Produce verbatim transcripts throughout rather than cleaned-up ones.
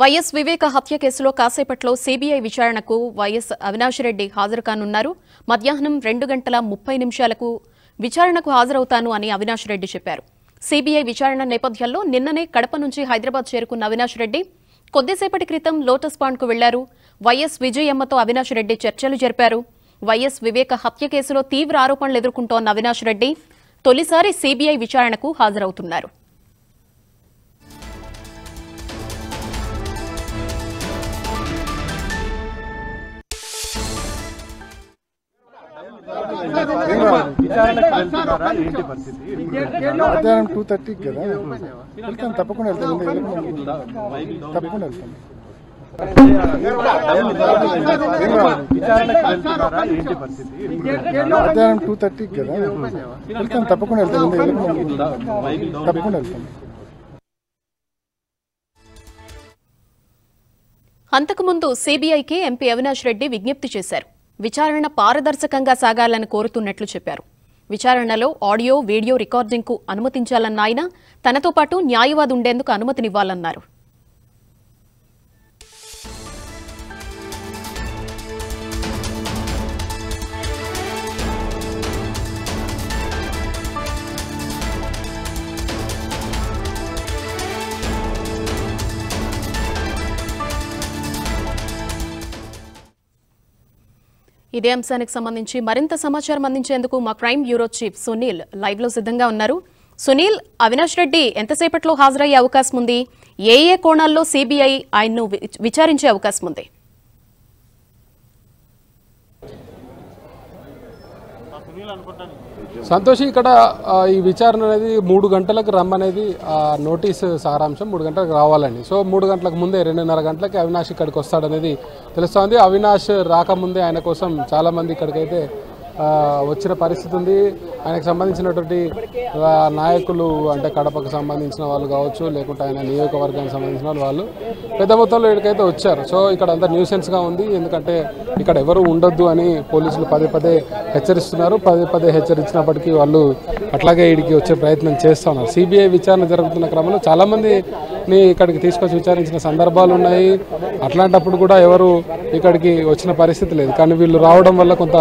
YS వివేక హత్య కేసులో కాసేపట్లో సిబిఐ విచారణకు వైఎస్ అవినాష్ రెడ్డి హాజరు కానున్నారు. మధ్యాహ్నం రెండు గంటల ముప్పై నిమిషాలకు విచారణకు హాజరవుతాను అని అవినాష్ రెడ్డి చెప్పారు. సిబిఐ విచారణ నేపథ్యంలో నిన్ననే కడప నుంచి హైదరాబాద్ చేరుకున్న అవినాష్ రెడ్డి కొద్దిసేపటి క్రితం లోటస్ పాండ్కు వెళ్లారు. వైఎస్ విజయమ్మతో అవినాష్ రెడ్డి చర్చలు జరిపారు. వైఎస్ వివేక హత్య కేసులో తీవ్ర ఆరోపణలు ఎదుర్కొంటోన్న అవినాష్ రెడ్డి తొలిసారి సిబిఐ విచారణకు హాజరవుతున్నారు. మధ్యాహ్నం టూ థర్టీకి కదా వెళ్తాను, తప్పకుండా వెళ్తాను, తప్పకుండా వెళ్తాను. మధ్యాహ్నం టూ థర్టీకి కదా వెళ్తాను, తప్పకుండా వెళ్తాను, తప్పకుండా వెళ్తాను. అంతకుముందు సిబిఐకి ఎంపీ అవినాష్ రెడ్డి విజ్ఞప్తి చేశారు. విచారణ పారదర్శకంగా సాగాలని కోరుతున్నట్లు చెప్పారు. విచారణలో ఆడియో వీడియో రికార్డింగ్కు అనుమతించాలన్న ఆయన తనతో పాటు న్యాయవాది ఉండేందుకు అనుమతినివ్వాలన్నారు. ఇదే అంశానికి సంబంధించి మరింత సమాచారం అందించేందుకు మా crime bureau chief Sunil live లో సిద్ధంగా ఉన్నారు. సునీల్, అవినాష్ రెడ్డి ఎంతసేపట్లో హాజరయ్యే అవకాశం ఉంది? ఏ ఏ కోణాల్లో సిబిఐ ఆయన్ను విచారించే అవకాశం ఉంది? సంతోష్, ఇక్కడ ఈ విచారణ అనేది మూడు గంటలకు రమ్మనేది నోటీసు సారాంశం. మూడు గంటలకు రావాలని, సో మూడు గంటలకు ముందే రెండున్నర గంటలకి అవినాష్ ఇక్కడికి వస్తాడనేది తెలుస్తోంది. అవినాష్ రాకముందే ఆయన కోసం చాలామంది ఇక్కడికైతే వచ్చిన పరిస్థితి ఉంది. ఆయనకు సంబంధించినటువంటి నాయకులు, అంటే కడపకు సంబంధించిన వాళ్ళు కావచ్చు, లేకుంటే ఆయన నియోజకవర్గానికి సంబంధించిన వాళ్ళు పెద్ద మొత్తంలో ఇక్కడికైతే వచ్చారు. సో ఇక్కడ అంతా న్యూసెన్స్గా ఉంది, ఎందుకంటే ఇక్కడ ఎవరు ఉండొద్దు అని పోలీసులు పదే పదే హెచ్చరిస్తున్నారు. పదే పదే హెచ్చరించినప్పటికీ వాళ్ళు అట్లాగే ఇక్కడికి వచ్చే ప్రయత్నం చేస్తున్నారు. సిబిఐ విచారణ జరుగుతున్న క్రమంలో చాలామందిని ఇక్కడికి తీసుకొచ్చి విచారించిన సందర్భాలు ఉన్నాయి. అట్లాంటప్పుడు కూడా ఎవరు ఇక్కడికి వచ్చిన పరిస్థితి లేదు. కానీ వీళ్ళు రావడం వల్ల కొంత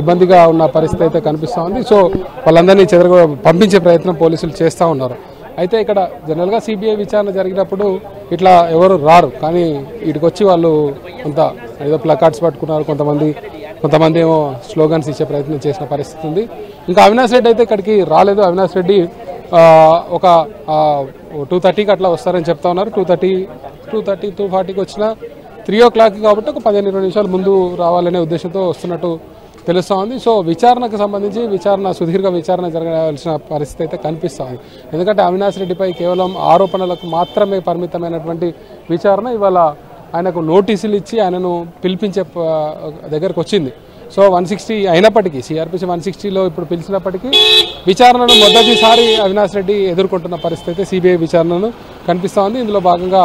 ఇబ్బందిగా ఉన్న పరిస్థితి అయితే కనిపిస్తూ ఉంది. సో వాళ్ళందరినీ చెదరగొ పంపించే ప్రయత్నం పోలీసులు చేస్తూ ఉన్నారు. అయితే ఇక్కడ జనరల్గా సిబిఐ విచారణ జరిగినప్పుడు ఇట్లా ఎవరు రారు, కానీ వీటికి వచ్చి వాళ్ళు కొంత ఏదో ప్లకార్డ్స్ పట్టుకున్నారు, కొంతమంది కొంతమంది ఏమో స్లోగన్స్ ఇచ్చే ప్రయత్నం చేసిన పరిస్థితి ఉంది. ఇంకా అవినాష్ రెడ్డి అయితే ఇక్కడికి రాలేదు. అవినాష్ రెడ్డి ఒక టూ థర్టీకి అట్లా వస్తారని చెప్తా ఉన్నారు. Two thirty two thirty two ఫార్టీకి వచ్చినా త్రీ ఓ క్లాక్ కాబట్టి ఒక పదిహేను ఇరవై నిమిషాలు ముందు రావాలనే ఉద్దేశంతో వస్తున్నట్టు తెలుస్తూ ఉంది. సో విచారణకు సంబంధించి విచారణ సుదీర్ఘ విచారణ జరగాల్సిన పరిస్థితి అయితే కనిపిస్తూ ఉంది. ఎందుకంటే అవినాష్ రెడ్డిపై కేవలం ఆరోపణలకు మాత్రమే పరిమితమైనటువంటి విచారణ ఇవాళ ఆయనకు నోటీసులు ఇచ్చి ఆయనను పిలిపించే దగ్గరకు వచ్చింది. సో వన్ సిక్స్టీ అయినప్పటికీ సిఆర్పిసి వన్ సిక్స్టీలో ఇప్పుడు పిలిచినప్పటికీ విచారణను మొదటిసారి అవినాష్ రెడ్డి ఎదుర్కొంటున్న పరిస్థితి అయితే సిబిఐ విచారణను కనిపిస్తూ ఉంది. ఇందులో భాగంగా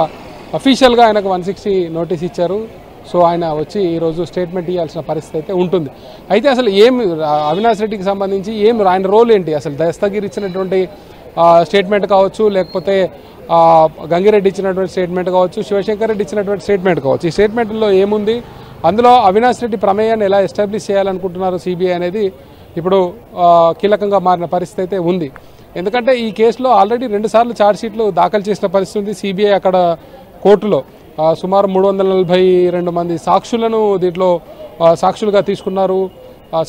అఫీషియల్గా ఆయనకు వన్ సిక్స్టీ నోటీస్ ఇచ్చారు. సో ఆయన వచ్చి ఈరోజు స్టేట్మెంట్ ఇవ్వాల్సిన పరిస్థితి అయితే ఉంటుంది. అయితే అసలు ఏమి అవినాష్ రెడ్డికి సంబంధించి ఏమి ఆయన రోల్ ఏంటి, అసలు దస్తగిరి ఇచ్చినటువంటి స్టేట్మెంట్ కావచ్చు, లేకపోతే గంగిరెడ్డి ఇచ్చినటువంటి స్టేట్మెంట్ కావచ్చు, శివశంకర్ రెడ్డి ఇచ్చినటువంటి స్టేట్మెంట్ కావచ్చు, ఈ స్టేట్మెంట్లో ఏముంది, అందులో అవినాష్ రెడ్డి ప్రమేయాన్ని ఎలా ఎస్టాబ్లిష్ చేయాలనుకుంటున్నారు సిబిఐ అనేది ఇప్పుడు కీలకంగా మారిన పరిస్థితి అయితే ఉంది. ఎందుకంటే ఈ కేసులో ఆల్రెడీ రెండుసార్లు ఛార్జ్షీట్లు దాఖలు చేసిన పరిస్థితి ఉంది సిబిఐ. అక్కడ కోర్టులో సుమారు మూడు వందల నలభై రెండు మంది సాక్షులను దీంట్లో సాక్షులుగా తీసుకున్నారు.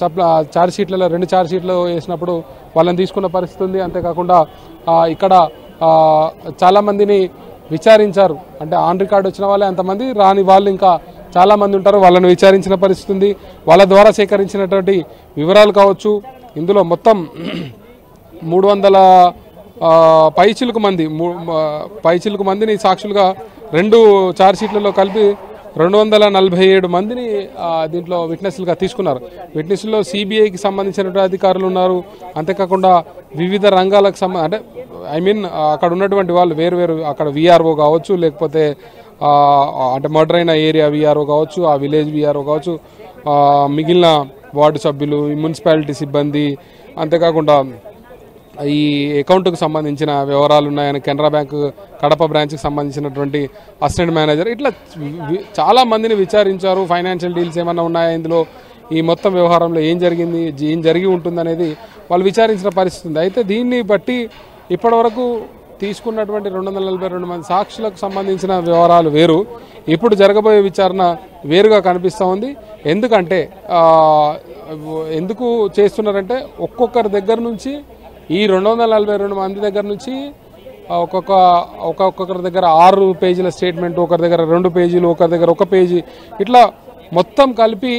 సప్ల ఛార్జ్షీట్లలో రెండు ఛార్జ్షీట్లు వేసినప్పుడు వాళ్ళని తీసుకున్న పరిస్థితి ఉంది. అంతేకాకుండా ఇక్కడ చాలామందిని విచారించారు, అంటే ఆన్ రికార్డ్ వచ్చిన వాళ్ళే, అంతమంది రాని వాళ్ళు ఇంకా చాలామంది ఉంటారు, వాళ్ళని విచారించిన పరిస్థితి ఉంది. వాళ్ళ ద్వారా సేకరించినటువంటి వివరాలు కావచ్చు, ఇందులో మొత్తం మూడు వందల పైచిలుకు మంది పైచిలుకు మందిని సాక్షులుగా రెండు ఛార్జ్షీట్లలో కలిపి రెండు వందల నలభై ఏడు మందిని దీంట్లో విట్నెస్లుగా తీసుకున్నారు. విట్నెస్లో సిబిఐకి సంబంధించినటువంటి అధికారులు ఉన్నారు. అంతేకాకుండా వివిధ రంగాలకు సంబంధ అంటే ఐ మీన్ అక్కడ ఉన్నటువంటి వాళ్ళు వేరు వేరు అక్కడ విఆర్ఓ కావచ్చు, లేకపోతే అంటే మర్డర్ అయిన ఏరియా విఆర్ఓ కావచ్చు, ఆ విలేజ్ విఆర్ఓ కావచ్చు, మిగిలిన వార్డు సభ్యులు, మున్సిపాలిటీ సిబ్బంది, అంతేకాకుండా ఈ అకౌంట్‌కు సంబంధించిన వివరాలు ఉన్నాయని కెనరా బ్యాంక్ కడప బ్రాంచ్‌కి సంబంధించినటువంటి అసిస్టెంట్ మేనేజర్ ఇట్లా చాలా మందిని విచారించారు. ఫైనాన్షియల్ డీల్స్ ఏమన్నా ఉన్నాయా ఇందులో, ఈ మొత్తం వ్యవహారంలో ఏం జరిగింది, ఏం జరిగి ఉంటుందనేది వాళ్ళు విచారించిన పరిస్థితి ఉంది. అయితే దీన్ని బట్టి ఇప్పటివరకు తీసుకున్నటువంటి రెండు వందల నలభై రెండు మంది సాక్షులకు సంబంధించిన వివరాలు వేరు, ఇప్పుడు జరగబోయే విచారణ వేరుగా కనిపిస్తూ ఉంది. ఎందుకంటే ఎందుకు చేస్తున్నారంటే ఒక్కొక్కరి దగ్గర నుంచి ఈ రెండు వందల నలభై రెండు మంది దగ్గర నుంచి ఒక్కొక్క ఒక్కొక్కరి దగ్గర ఆరు పేజీల స్టేట్మెంట్, ఒకరి దగ్గర రెండు పేజీలు, ఒకరి దగ్గర ఒక పేజీ, ఇట్లా మొత్తం కలిపి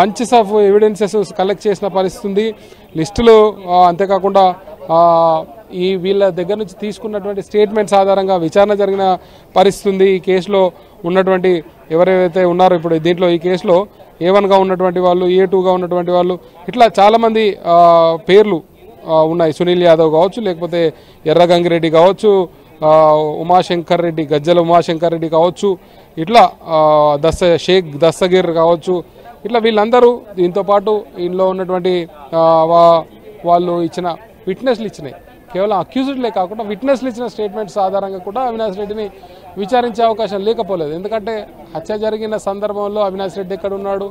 బంచెస్ ఆఫ్ ఎవిడెన్సెస్ కలెక్ట్ చేసిన పరిస్థితి ఉంది. లిస్టులు అంతేకాకుండా ఈ వీళ్ళ దగ్గర నుంచి తీసుకున్నటువంటి స్టేట్మెంట్స్ ఆధారంగా విచారణ జరిగిన పరిస్థితి ఉంది. ఈ కేసులో ఉన్నటువంటి ఎవరైతే ఉన్నారో ఇప్పుడు దీంట్లో ఈ కేసులో ఏ వన్గా ఉన్నటువంటి వాళ్ళు, ఏ టూగా ఉన్నటువంటి వాళ్ళు, ఇట్లా చాలామంది పేర్లు ఉన్నాయి. సునీల్ యాదవ్ కావచ్చు, లేకపోతే ఎర్ర గంగిరెడ్డి కావచ్చు, ఉమాశంకర్ రెడ్డి గజ్జల ఉమాశంకర్ రెడ్డి కావచ్చు, ఇట్లా దస్త షేక్ దస్తగిర్ కావచ్చు, ఇట్లా వీళ్ళందరూ దీంతోపాటు ఇంట్లో ఉన్నటువంటి వాళ్ళు ఇచ్చిన విట్నెస్లు ఇచ్చినాయి. కేవలం అక్యూజ్డ్లే కాకుండా విట్నెస్లు ఇచ్చిన స్టేట్మెంట్స్ ఆధారంగా కూడా అవినాష్ రెడ్డిని విచారించే అవకాశం లేకపోలేదు. ఎందుకంటే హత్య జరిగిన సందర్భంలో అవినాష్ రెడ్డి ఎక్కడ ఉన్నాడు,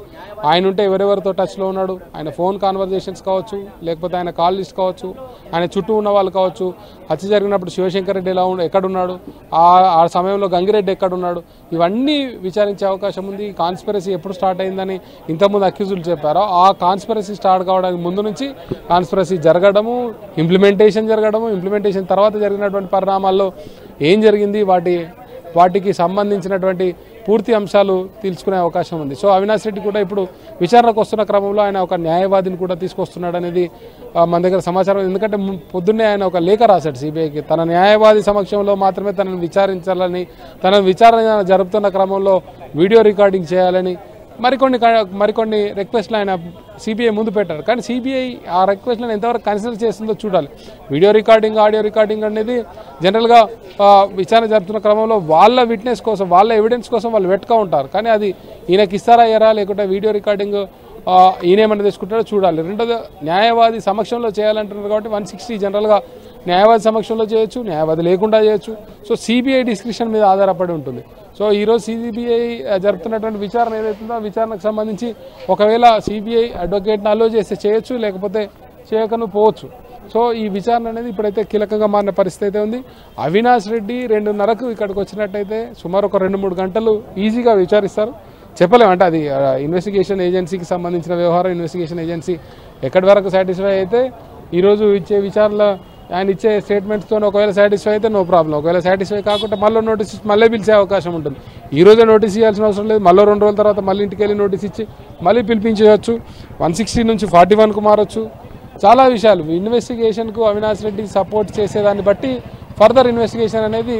ఆయన ఉంటే ఎవరెవరితో టచ్లో ఉన్నాడు, ఆయన ఫోన్ కాన్వర్జేషన్స్ కావచ్చు, లేకపోతే ఆయన కాల్ లిస్ట్ కావచ్చు, ఆయన చుట్టూ ఉన్న వాళ్ళు కావచ్చు, హత్య జరిగినప్పుడు శివశంకర్ రెడ్డి ఎలా ఎక్కడున్నాడు, ఆ సమయంలో గంగిరెడ్డి ఎక్కడున్నాడు, ఇవన్నీ విచారించే అవకాశం ఉంది. ఈ కాన్స్పిరసీ ఎప్పుడు స్టార్ట్ అయిందని ఇంతకుముందు అక్యూజులు చెప్పారో ఆ కాన్స్పిరసీ స్టార్ట్ కావడానికి ముందు నుంచి కాన్స్పిరసీ జరగడము, ఇంప్లిమెంటేషన్ జరగడము, ఇంప్లిమెంటేషన్ తర్వాత జరిగినటువంటి పరిణామాల్లో ఏం జరిగింది, వాటి వాటికి సంబంధించినటువంటి పూర్తి అంశాలు తెలుసుకునే అవకాశం ఉంది. సో అవినాష్ రెడ్డి కూడా ఇప్పుడు విచారణకు వస్తున్న క్రమంలో ఆయన ఒక న్యాయవాదిని కూడా తీసుకొస్తున్నాడు అనేది మన దగ్గర సమాచారం. ఎందుకంటే పొద్దున్నే ఆయన ఒక లేఖ రాశాడు సిబిఐకి, తన న్యాయవాది సమక్షంలో మాత్రమే తనను విచారించాలని, తన విచారణ జరుపుతున్న క్రమంలో వీడియో రికార్డింగ్ చేయాలని మరికొన్ని మరికొన్ని రిక్వెస్ట్లు ఆయన సిబిఐ ముందు పెట్టారు. కానీ సిబిఐ ఆ రిక్వెస్ట్లను ఎంతవరకు కన్సిడర్ చేస్తుందో చూడాలి. వీడియో రికార్డింగ్, ఆడియో రికార్డింగ్ అనేది జనరల్గా విచారణ జరుపుతున్న క్రమంలో వాళ్ళ విట్నెస్ కోసం, వాళ్ళ ఎవిడెన్స్ కోసం వాళ్ళు వెట్కా ఉంటారు. కానీ అది ఈయనకి ఇస్తారా ఎరా, లేకుంటే వీడియో రికార్డింగ్ ఈయనేమన్నా తీసుకుంటారో చూడాలి. రెండోది న్యాయవాది సమక్షంలో చేయాలంటున్నారు కాబట్టి వన్ సిక్స్టీ జనరల్గా న్యాయవాది సమక్షంలో చేయొచ్చు, న్యాయవాది లేకుండా చేయొచ్చు. సో సిబిఐ డిస్క్రిప్షన్ మీద ఆధారపడి ఉంటుంది. సో ఈరోజు సిబిఐ జరుపుతున్నటువంటి విచారణ ఏదైతుందో ఆ విచారణకు సంబంధించి ఒకవేళ సిబిఐ అడ్వకేట్ని అలో చేస్తే చేయొచ్చు, లేకపోతే చేయకను పోవచ్చు. సో ఈ విచారణ అనేది ఇప్పుడైతే కీలకంగా మారిన పరిస్థితి అయితే ఉంది. అవినాష్ రెడ్డి రెండున్నరకు ఇక్కడికి వచ్చినట్టయితే సుమారు ఒక రెండు మూడు గంటలు ఈజీగా విచారిస్తారు. చెప్పలేము అంటే అది ఇన్వెస్టిగేషన్ ఏజెన్సీకి సంబంధించిన వ్యవహారం. ఇన్వెస్టిగేషన్ ఏజెన్సీ ఎక్కడి వరకు సాటిస్ఫై అయితే ఈరోజు ఇచ్చే విచారణ, ఆయన ఇచ్చే స్టేట్మెంట్స్తో ఒకవేళ సాటిస్ఫై అయితే నో ప్రాబ్లం, ఒకవేళ సాటిస్ఫై కాకుండా మళ్ళీ నోటీస్ మళ్ళీ పిలిచే అవకాశం ఉంటుంది. ఈ రోజే నోటీస్ ఇవ్వాల్సిన అవసరం లేదు, మళ్ళీ రెండు రోజుల తర్వాత మళ్ళీ ఇంటికి వెళ్ళి నోటీస్ ఇచ్చి మళ్ళీ పిలిపించవచ్చు. వన్ సిక్స్టీ నుంచి ఫార్టీ వన్కు మారచ్చు. చాలా విషయాలు ఇన్వెస్టిగేషన్కు అవినాష్ రెడ్డి సపోర్ట్ చేసేదాన్ని బట్టి ఫర్దర్ ఇన్వెస్టిగేషన్ అనేది,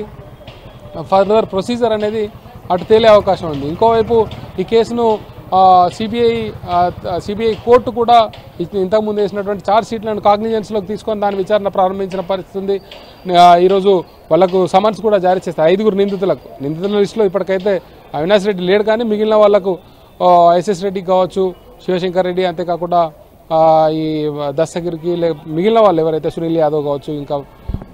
ఫర్దర్ ప్రొసీజర్ అనేది అటు తేలే అవకాశం ఉంది. ఇంకోవైపు ఈ కేసును సిబిఐ సిబిఐ కోర్టు కూడా ఇంతకుముందు వేసినటువంటి ఛార్జ్ షీట్లను కాగ్నిజెన్స్లోకి తీసుకొని దాని విచారణ ప్రారంభించిన పరిస్థితి ఉంది. ఈరోజు వాళ్ళకు సమన్స్ కూడా జారీ చేస్తారు ఐదుగురు నిందితులకు. నిందితుల లిస్టులో ఇప్పటికైతే అవినాష్ రెడ్డి లేడు, కానీ మిగిలిన వాళ్ళకు వైఎస్ రెడ్డి కావచ్చు, శివశంకర్ రెడ్డి, అంతేకాకుండా ఈ దస్తగిరికి, లే మిగిలిన వాళ్ళు ఎవరైతే సునీల్ యాదవ్ కావచ్చు, ఇంకా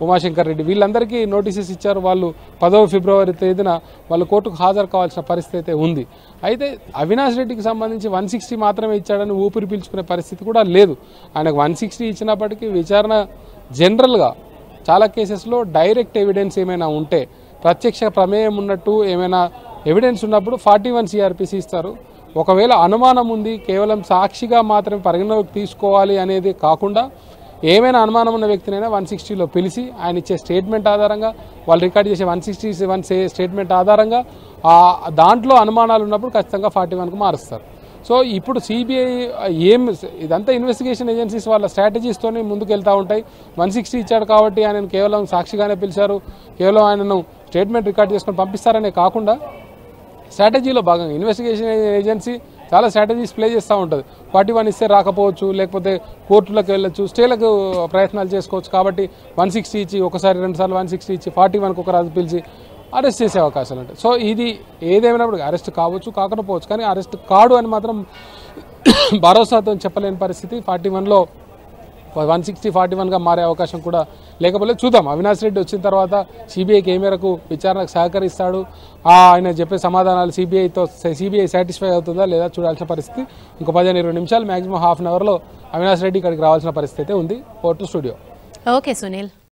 ఉమాశంకర్ రెడ్డి, వీళ్ళందరికీ నోటీసెస్ ఇచ్చారు. వాళ్ళు పదవ ఫిబ్రవరి తేదీన వాళ్ళు కోర్టుకు హాజరు కావాల్సిన పరిస్థితి అయితే ఉంది. అయితే అవినాష్ రెడ్డికి సంబంధించి వన్ సిక్స్టీ మాత్రమే ఇచ్చాడని ఊపిరి పీల్చుకునే పరిస్థితి కూడా లేదు. ఆయనకు వన్ సిక్స్టీ ఇచ్చినప్పటికీ విచారణ జనరల్గా చాలా కేసెస్లో డైరెక్ట్ ఎవిడెన్స్ ఏమైనా ఉంటే, ప్రత్యక్ష ప్రమేయం ఉన్నట్టు ఏమైనా ఎవిడెన్స్ ఉన్నప్పుడు ఫార్టీ వన్ సిఆర్పిసి ఇస్తారు. ఒకవేళ అనుమానం ఉంది, కేవలం సాక్షిగా మాత్రమే పరిగణలోకి తీసుకోవాలి అనేది కాకుండా ఏమైనా అనుమానం ఉన్న వ్యక్తినైనా వన్ సిక్స్టీలో పిలిచి ఆయన ఇచ్చే స్టేట్మెంట్ ఆధారంగా, వాళ్ళు రికార్డ్ చేసే వన్ సిక్స్టీ వన్ స్టేట్మెంట్ ఆధారంగా దాంట్లో అనుమానాలు ఉన్నప్పుడు ఖచ్చితంగా ఫార్టీ వన్కు మారుస్తారు. సో ఇప్పుడు సిబిఐ ఏం, ఇదంతా ఇన్వెస్టిగేషన్ ఏజెన్సీస్ వాళ్ళ స్ట్రాటజీస్తోనే ముందుకు వెళ్తూ ఉంటాయి. వన్ సిక్స్టీ ఇచ్చాడు కాబట్టి ఆయనను కేవలం సాక్షిగానే పిలిచారు, కేవలం ఆయనను స్టేట్మెంట్ రికార్డ్ చేసుకొని పంపిస్తారనే కాకుండా స్ట్రాటజీలో భాగంగా ఇన్వెస్టిగేషన్ ఏజెన్సీ చాలా స్ట్రాటజీస్ ప్లే చేస్తూ ఉంటుంది. ఫార్టీ వన్ ఇస్తే రాకపోవచ్చు, లేకపోతే కోర్టులకు వెళ్ళొచ్చు, స్టేలకు ప్రయత్నాలు చేసుకోవచ్చు. కాబట్టి వన్ సిక్స్టీ ఇచ్చి ఒకసారి రెండుసార్లు వన్ సిక్స్టీ ఇచ్చి ఫార్టీ వన్కి ఒక రాజు పిలిచి అరెస్ట్ చేసే అవకాశాలు ఉంటాయి. సో ఇది ఏదేమైనప్పుడు అరెస్ట్ కావచ్చు, కాకపోవచ్చు, కానీ అరెస్ట్ కాడు అని మాత్రం భరోసాతో చెప్పలేని పరిస్థితి ఫార్టీ వన్లో वन సిక్స్టీ ఫార్టీ వన్గా మారే అవకాశం కూడా లేకపోతే చూద్దాం అవినాష్ రెడ్డి వచ్చిన తర్వాత సిబిఐకి ఏ మేరకు విచారణకు సహకరిస్తాడు, ఆయన చెప్పే సమాధానాలు సిబిఐతో సిబిఐ సాటిస్ఫై అవుతుందా లేదా చూడాల్సిన పరిస్థితి. ఇంకో పదిహేను ఇరవై నిమిషాలు మ్యాక్సిమం హాఫ్ అన్ అవర్లో అవినాష్ రెడ్డి ఇక్కడికి రావాల్సిన పరిస్థితి అయితే ఉంది. Over to studio. Okay Sunil.